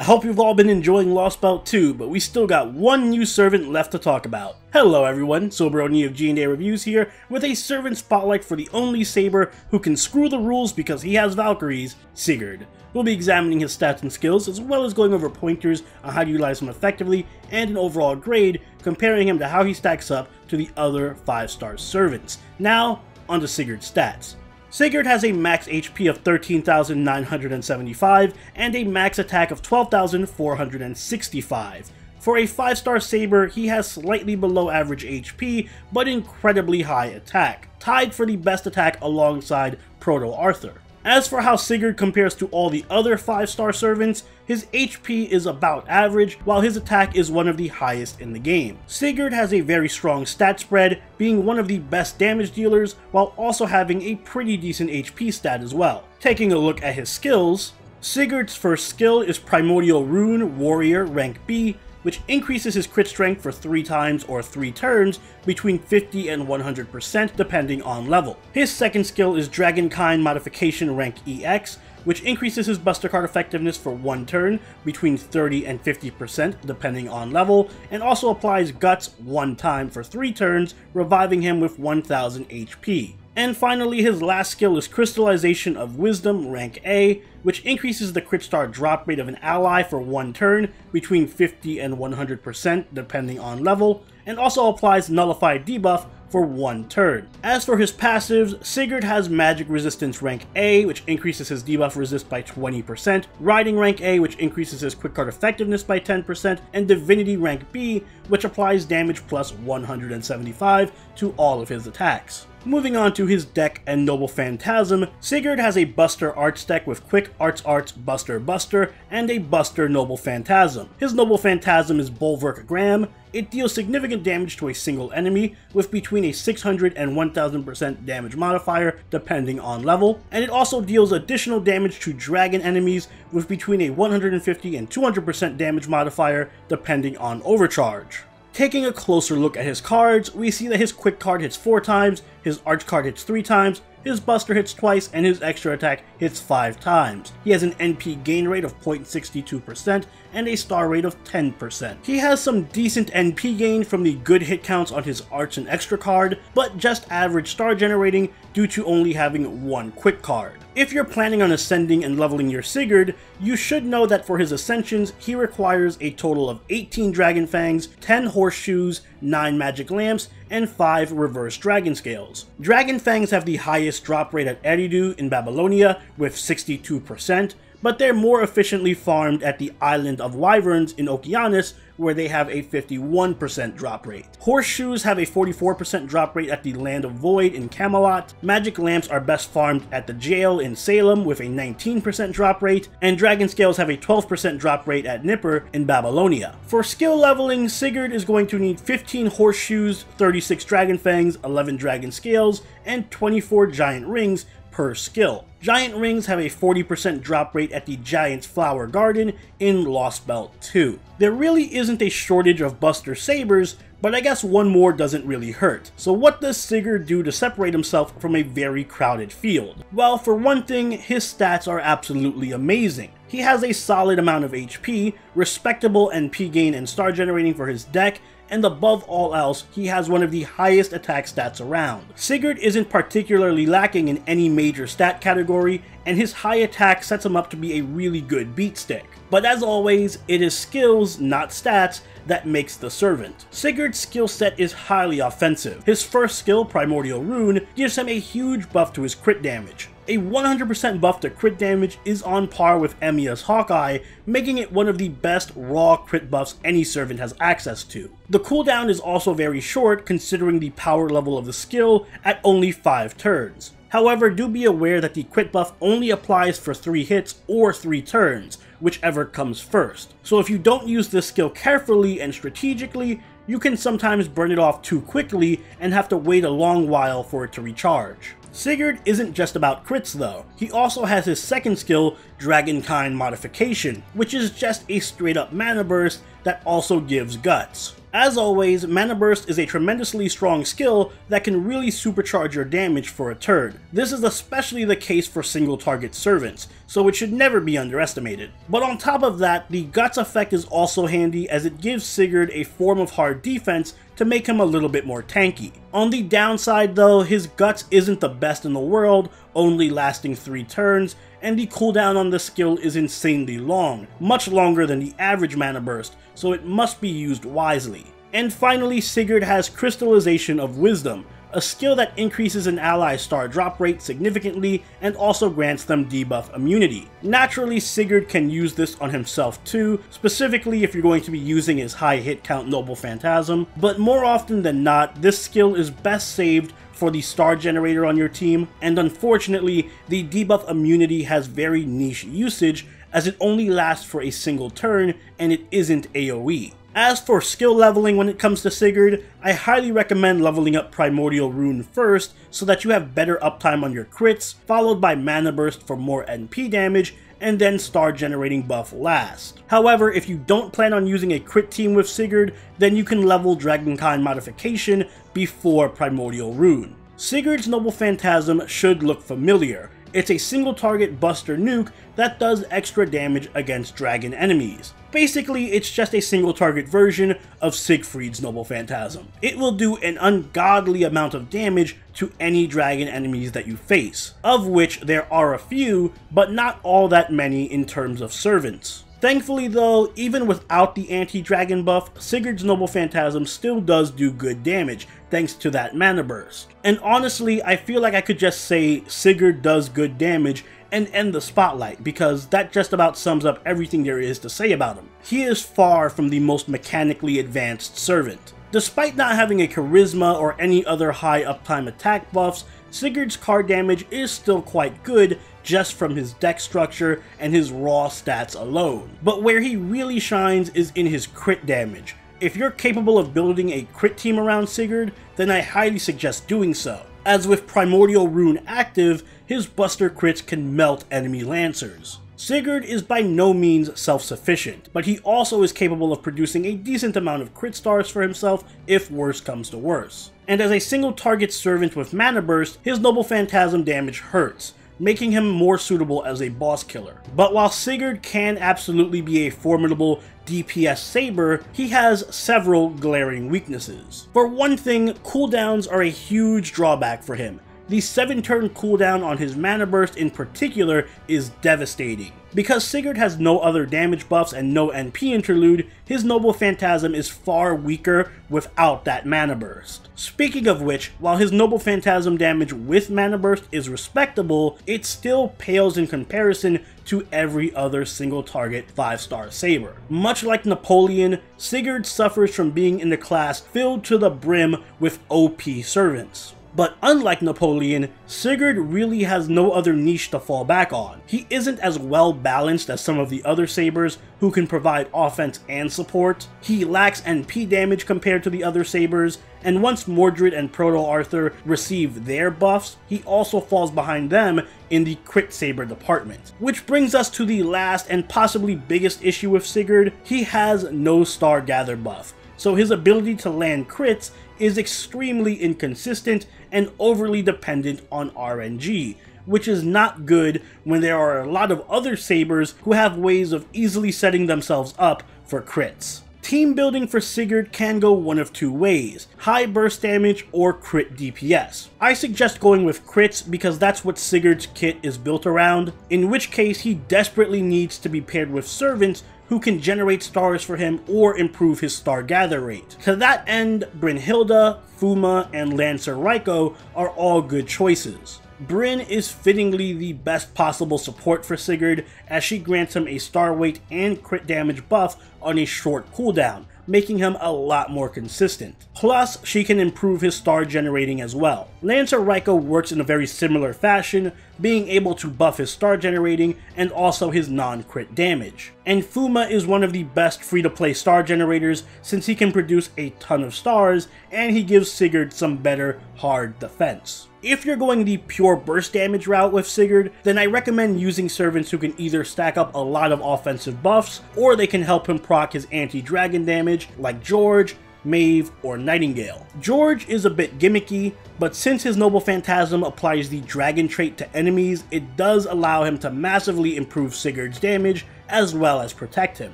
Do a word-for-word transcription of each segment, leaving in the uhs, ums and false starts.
I hope you've all been enjoying Lost Belt two, but we still got one new servant left to talk about. Hello everyone, Soberoni of G and A Reviews here, with a servant spotlight for the only Saber who can screw the rules because he has Valkyries, Sigurd. We'll be examining his stats and skills, as well as going over pointers on how to utilize him effectively, and an overall grade, comparing him to how he stacks up to the other five star servants. Now, on to Sigurd's stats. Sigurd has a max H P of thirteen thousand nine hundred seventy-five and a max attack of twelve thousand four hundred sixty-five. For a five star Saber, he has slightly below average H P, but incredibly high attack, tied for the best attack alongside Proto Arthur. As for how Sigurd compares to all the other five star servants, his H P is about average, while his attack is one of the highest in the game. Sigurd has a very strong stat spread, being one of the best damage dealers, while also having a pretty decent H P stat as well. Taking a look at his skills, Sigurd's first skill is Primordial Rune Warrior Rank B, which increases his crit strength for three times or three turns between fifty and one hundred percent depending on level. His second skill is Dragonkind Modification Rank E X, which increases his Buster Card effectiveness for one turn between thirty and fifty percent depending on level, and also applies Guts one time for three turns, reviving him with one thousand H P. And finally, his last skill is Crystallization of Wisdom Rank A, which increases the crit star drop rate of an ally for one turn between fifty and one hundred percent depending on level, and also applies Nullified debuff for one turn. As for his passives, Sigurd has Magic Resistance Rank A, which increases his debuff resist by twenty percent, Riding Rank A, which increases his Quick Card Effectiveness by ten percent, and Divinity Rank B, which applies damage plus one hundred seventy-five to all of his attacks. Moving on to his deck and Noble Phantasm, Sigurd has a Buster Arts deck with Quick Arts Arts Buster Buster, and a Buster Noble Phantasm. His Noble Phantasm is Bulwark Graham. It deals significant damage to a single enemy with between a six hundred and one thousand percent damage modifier depending on level, and it also deals additional damage to dragon enemies with between a one hundred fifty and two hundred percent damage modifier depending on overcharge. Taking a closer look at his cards, we see that his Quick Card hits four times, his Arch Card hits three times, his Buster hits twice, and his Extra Attack hits five times. He has an N P gain rate of zero point six two percent and a star rate of ten percent. He has some decent N P gain from the good hit counts on his Arts and Extra card, but just average star generating due to only having one Quick Card. If you're planning on ascending and leveling your Sigurd, you should know that for his ascensions, he requires a total of eighteen Dragon Fangs, ten Horseshoes, nine Magic Lamps, and five Reverse Dragon Scales. Dragon Fangs have the highest drop rate at Eridu in Babylonia with sixty-two percent, but they're more efficiently farmed at the Island of Wyverns in Okeanos, where they have a fifty-one percent drop rate. Horseshoes have a forty-four percent drop rate at the Land of Void in Camelot, Magic Lamps are best farmed at the Jail in Salem with a nineteen percent drop rate, and Dragon Scales have a twelve percent drop rate at Nipper in Babylonia. For skill leveling, Sigurd is going to need fifteen Horseshoes, thirty-six Dragon Fangs, eleven Dragon Scales, and twenty-four Giant Rings per skill. Giant Rings have a forty percent drop rate at the Giant's Flower Garden in Lost Belt two. There really isn't a shortage of Buster Sabers, but I guess one more doesn't really hurt. So what does Sigurd do to separate himself from a very crowded field? Well, for one thing, his stats are absolutely amazing. He has a solid amount of H P, respectable N P gain and star generating for his deck, and above all else, he has one of the highest attack stats around. Sigurd isn't particularly lacking in any major stat category, and his high attack sets him up to be a really good beat stick. But as always, it is skills, not stats, that makes the servant. Sigurd's skill set is highly offensive. His first skill, Primordial Rune, gives him a huge buff to his crit damage. A one hundred percent buff to crit damage is on par with Emiya's Hawkeye, making it one of the best raw crit buffs any servant has access to. The cooldown is also very short considering the power level of the skill at only five turns. However, do be aware that the crit buff only applies for three hits or three turns, whichever comes first. So if you don't use this skill carefully and strategically, you can sometimes burn it off too quickly and have to wait a long while for it to recharge. Sigurd isn't just about crits though. He also has his second skill, Dragonkind Modification, which is just a straight up Mana Burst that also gives guts. As always, Mana Burst is a tremendously strong skill that can really supercharge your damage for a turn. This is especially the case for single target servants, so it should never be underestimated. But on top of that, the Guts effect is also handy as it gives Sigurd a form of hard defense to make him a little bit more tanky. On the downside though, his Guts isn't the best in the world, only lasting three turns, and the cooldown on this skill is insanely long, much longer than the average Mana Burst, so it must be used wisely. And finally, Sigurd has Crystallization of Wisdom, a skill that increases an ally's star drop rate significantly and also grants them debuff immunity. Naturally, Sigurd can use this on himself too, specifically if you're going to be using his high hit count Noble Phantasm, but more often than not, this skill is best saved for the star generator on your team, and unfortunately, the debuff immunity has very niche usage as it only lasts for a single turn and it isn't AoE. As for skill leveling when it comes to Sigurd, I highly recommend leveling up Primordial Rune first so that you have better uptime on your crits, followed by Mana Burst for more N P damage, and then star generating buff last. However, if you don't plan on using a crit team with Sigurd, then you can level Dragonkind Modification before Primordial Rune. Sigurd's Noble Phantasm should look familiar. It's a single target buster nuke that does extra damage against dragon enemies. Basically, it's just a single target version of Siegfried's Noble Phantasm. It will do an ungodly amount of damage to any dragon enemies that you face, of which there are a few, but not all that many in terms of servants. Thankfully though, even without the anti-dragon buff, Sigurd's Noble Phantasm still does do good damage, thanks to that Mana Burst. And honestly, I feel like I could just say Sigurd does good damage and end the spotlight, because that just about sums up everything there is to say about him. He is far from the most mechanically advanced servant. Despite not having a charisma or any other high uptime attack buffs, Sigurd's card damage is still quite good, just from his deck structure and his raw stats alone. But where he really shines is in his crit damage. If you're capable of building a crit team around Sigurd, then I highly suggest doing so, as with Primordial Rune active, his buster crits can melt enemy lancers. Sigurd is by no means self-sufficient, but he also is capable of producing a decent amount of crit stars for himself if worse comes to worse. And as a single target servant with Mana Burst, his Noble Phantasm damage hurts, making him more suitable as a boss killer. But while Sigurd can absolutely be a formidable D P S saber, he has several glaring weaknesses. For one thing, cooldowns are a huge drawback for him. The seven turn cooldown on his Mana Burst in particular is devastating. Because Sigurd has no other damage buffs and no N P interlude, his Noble Phantasm is far weaker without that Mana Burst. Speaking of which, while his Noble Phantasm damage with Mana Burst is respectable, it still pales in comparison to every other single target five star saber. Much like Napoleon, Sigurd suffers from being in the class filled to the brim with O P servants. But unlike Napoleon, Sigurd really has no other niche to fall back on. He isn't as well balanced as some of the other sabers who can provide offense and support. He lacks N P damage compared to the other sabers, and once Mordred and Proto Arthur receive their buffs, he also falls behind them in the crit saber department. Which brings us to the last and possibly biggest issue with Sigurd. He has no Star Gather buff, so his ability to land crits is extremely inconsistent and overly dependent on R N G, which is not good when there are a lot of other sabers who have ways of easily setting themselves up for crits. Team building for Sigurd can go one of two ways, high burst damage or crit D P S. I suggest going with crits because that's what Sigurd's kit is built around, in which case he desperately needs to be paired with servants who can generate stars for him or improve his star gather rate. To that end, Brynhilda, Fuma, and Lancer Raiko are all good choices. Bryn is fittingly the best possible support for Sigurd as she grants him a star weight and crit damage buff on a short cooldown, making him a lot more consistent. Plus, she can improve his star generating as well. Lancer Raiko works in a very similar fashion, being able to buff his star generating and also his non-crit damage. And Fuma is one of the best free-to-play star generators since he can produce a ton of stars and he gives Sigurd some better hard defense. If you're going the pure burst damage route with Sigurd, then I recommend using servants who can either stack up a lot of offensive buffs or they can help him proc his anti-dragon damage like George, Maeve, or Nightingale. George is a bit gimmicky, but since his Noble Phantasm applies the dragon trait to enemies, it does allow him to massively improve Sigurd's damage as well as protect him.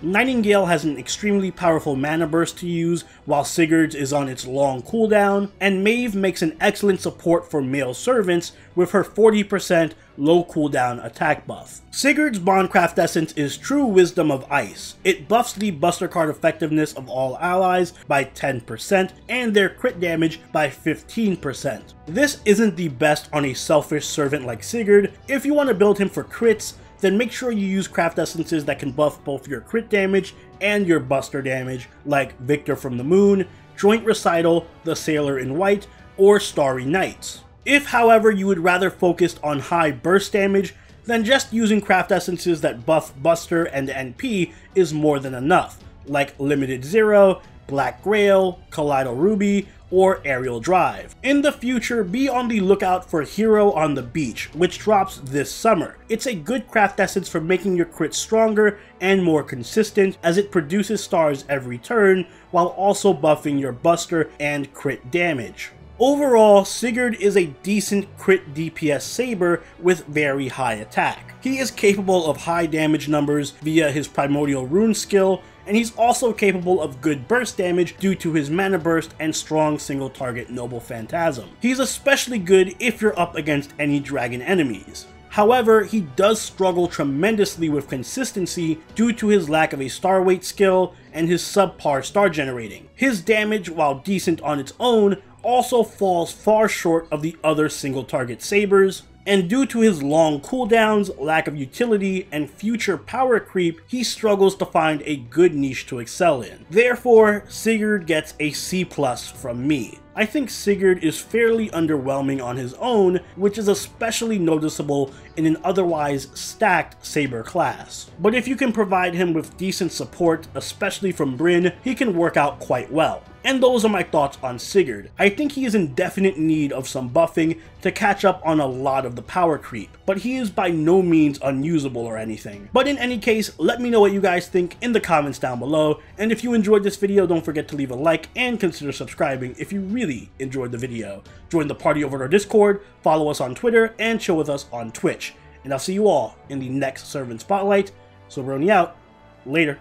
Nightingale has an extremely powerful Mana Burst to use while Sigurd's is on its long cooldown, and Maeve makes an excellent support for male servants with her forty percent low cooldown attack buff. Sigurd's Bondcraft Essence is True Wisdom of Ice. It buffs the Buster Card effectiveness of all allies by ten percent and their crit damage by fifteen percent. This isn't the best on a selfish servant like Sigurd. If you want to build him for crits, then make sure you use craft essences that can buff both your crit damage and your buster damage, like Victor from the Moon, Joint Recital, The Sailor in White, or Starry Nights. If, however, you would rather focus on high burst damage, then just using craft essences that buff buster and N P is more than enough, like Limited Zero, Black Grail, Kaleido Ruby, or Aerial Drive. In the future, be on the lookout for Hero on the Beach, which drops this summer. It's a good craft essence for making your crits stronger and more consistent, as it produces stars every turn while also buffing your buster and crit damage. Overall, Sigurd is a decent crit D P S saber with very high attack. He is capable of high damage numbers via his Primordial Rune skill, and he's also capable of good burst damage due to his Mana Burst and strong single target Noble Phantasm. He's especially good if you're up against any dragon enemies. However, he does struggle tremendously with consistency due to his lack of a star weight skill and his subpar star generating. His damage, while decent on its own, also falls far short of the other single target sabers, and due to his long cooldowns, lack of utility, and future power creep, he struggles to find a good niche to excel in. Therefore, Sigurd gets a C plus from me. I think Sigurd is fairly underwhelming on his own, which is especially noticeable in an otherwise stacked saber class. But if you can provide him with decent support, especially from Brynn, he can work out quite well. And those are my thoughts on Sigurd. I think he is in definite need of some buffing to catch up on a lot of the power creep, but he is by no means unusable or anything. But in any case, let me know what you guys think in the comments down below, and if you enjoyed this video, don't forget to leave a like and consider subscribing if you really enjoyed the video. Join the party over at our Discord, follow us on Twitter, and chill with us on Twitch. And I'll see you all in the next Servant Spotlight. Soberoni out. Later.